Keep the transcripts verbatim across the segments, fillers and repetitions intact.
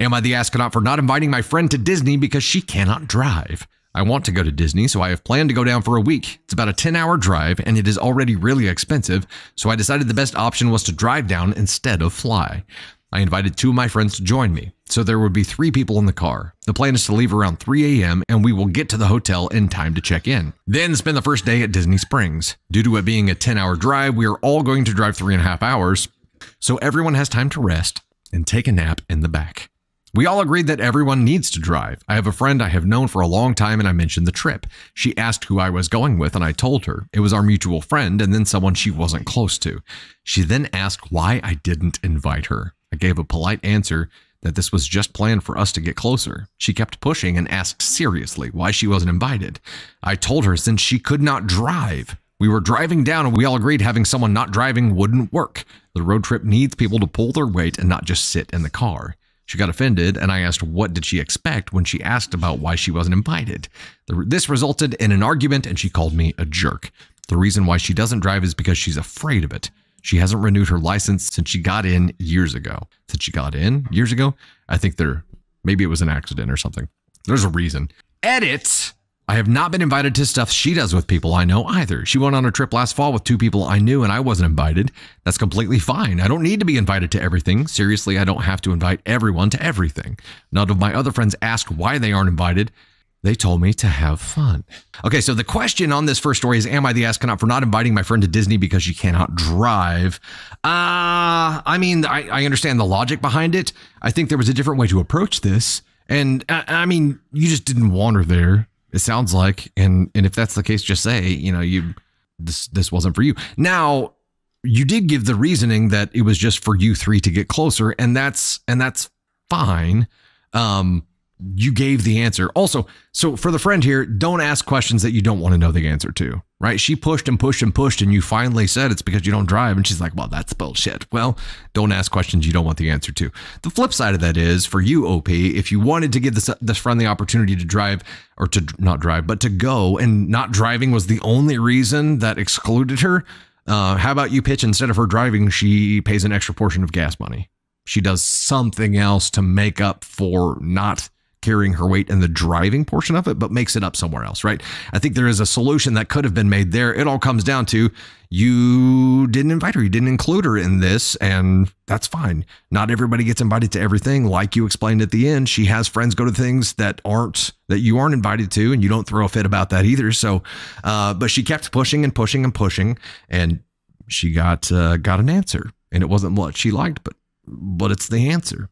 Am I the astronaut for not inviting my friend to Disney because she cannot drive? I want to go to Disney, so I have planned to go down for a week. It's about a ten hour drive, and it is already really expensive, so I decided the best option was to drive down instead of fly. I invited two of my friends to join me, so there would be three people in the car. The plan is to leave around three A M, and we will get to the hotel in time to check in. Then spend the first day at Disney Springs. Due to it being a ten hour drive, we are all going to drive three and a half hours, so everyone has time to rest and take a nap in the back. We all agreed that everyone needs to drive. I have a friend I have known for a long time, and I mentioned the trip. She asked who I was going with, and I told her. It was our mutual friend and then someone she wasn't close to. She then asked why I didn't invite her. I gave a polite answer that this was just planned for us to get closer. She kept pushing and asked seriously why she wasn't invited. I told her since she could not drive. We were driving down and we all agreed having someone not driving wouldn't work. The road trip needs people to pull their weight and not just sit in the car. She got offended and I asked what did she expect when she asked about why she wasn't invited. This resulted in an argument and she called me a jerk. The reason why she doesn't drive is because she's afraid of it. She hasn't renewed her license since she got in years ago. Since she got in years ago? I think there, maybe it was an accident or something. There's a reason. Edit! I have not been invited to stuff she does with people I know either. She went on a trip last fall with two people I knew and I wasn't invited. That's completely fine. I don't need to be invited to everything. Seriously, I don't have to invite everyone to everything. None of my other friends asked why they aren't invited. They told me to have fun. Okay, so the question on this first story is, am I the astronaut for not inviting my friend to Disney because she cannot drive? Uh, I mean, I, I understand the logic behind it. I think there was a different way to approach this. And I, I mean, you just didn't want her there, it sounds like. And and if that's the case, just say, you know, you this this wasn't for you. Now, you did give the reasoning that it was just for you three to get closer. And that's and that's fine. Um. You gave the answer. Also, so for the friend here, don't ask questions that you don't want to know the answer to, right? She pushed and pushed and pushed, and you finally said it's because you don't drive. And she's like, well, that's bullshit. Well, don't ask questions you don't want the answer to. The flip side of that is for you, O P, if you wanted to give this, this friend the opportunity to drive or to not drive, but to go, and not driving was the only reason that excluded her. Uh, how about you pitch, instead of her driving, she pays an extra portion of gas money. She does something else to make up for not carrying her weight in the driving portion of it, but makes it up somewhere else, right? I think there is a solution that could have been made there. It all comes down to you didn't invite her. You didn't include her in this, and that's fine. Not everybody gets invited to everything. Like you explained at the end, she has friends go to things that aren't, that you aren't invited to, and you don't throw a fit about that either. So, uh, but she kept pushing and pushing and pushing, and she got, uh, got an answer, and it wasn't what she liked, but, but it's the answer.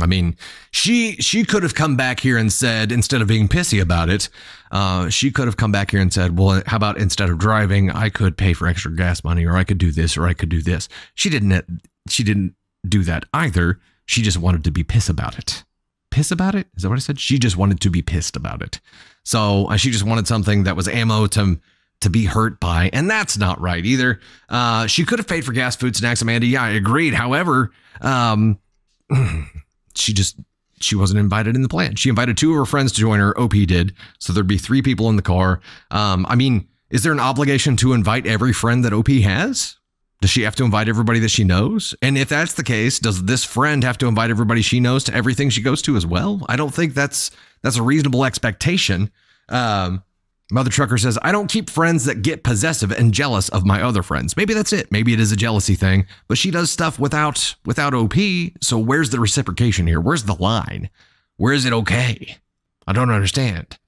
I mean, she she could have come back here and said, instead of being pissy about it, uh, she could have come back here and said, well, how about instead of driving, I could pay for extra gas money, or I could do this, or I could do this. She didn't she didn't do that either. She just wanted to be pissed about it. Piss about it? Is that what I said? She just wanted to be pissed about it. So uh, she just wanted something that was ammo to to be hurt by. And that's not right either. Uh, she could have paid for gas, food, snacks, Amanda. Yeah, I agreed. However, um... She just, she wasn't invited in the plan. She invited two of her friends to join her. O P did. So there'd be three people in the car. Um, I mean, is there an obligation to invite every friend that O P has? Does she have to invite everybody that she knows? And if that's the case, does this friend have to invite everybody she knows to everything she goes to as well? I don't think that's, that's a reasonable expectation. Um, Mother Trucker says, I don't keep friends that get possessive and jealous of my other friends. Maybe that's it. Maybe it is a jealousy thing, but she does stuff without without O P. So where's the reciprocation here? Where's the line? Where is it okay? I don't understand.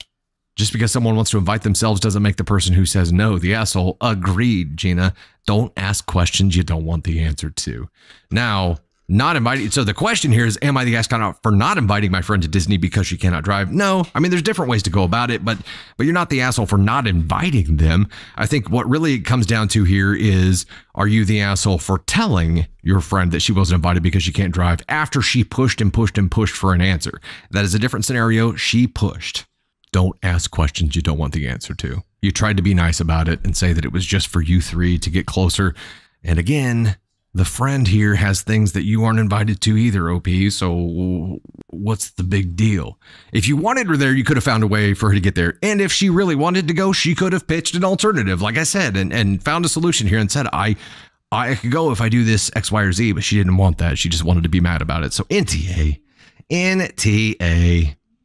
Just because someone wants to invite themselves doesn't make the person who says no the asshole. Agreed, Gina. Don't ask questions you don't want the answer to. Now, not inviting. So the question here is, am I the astronaut for not inviting my friend to Disney because she cannot drive? No, I mean, there's different ways to go about it, but but you're not the asshole for not inviting them. I think what really comes down to here is, are you the asshole for telling your friend that she wasn't invited because she can't drive after she pushed and pushed and pushed for an answer? That is a different scenario. She pushed. Don't ask questions you don't want the answer to. You tried to be nice about it and say that it was just for you three to get closer. And again, the friend here has things that you aren't invited to either, O P, so what's the big deal? If you wanted her there, you could have found a way for her to get there. And if she really wanted to go, she could have pitched an alternative, like I said, and, and found a solution here and said, I, I could go if I do this X, Y, or Z, but she didn't want that. She just wanted to be mad about it. So N T A, in T A.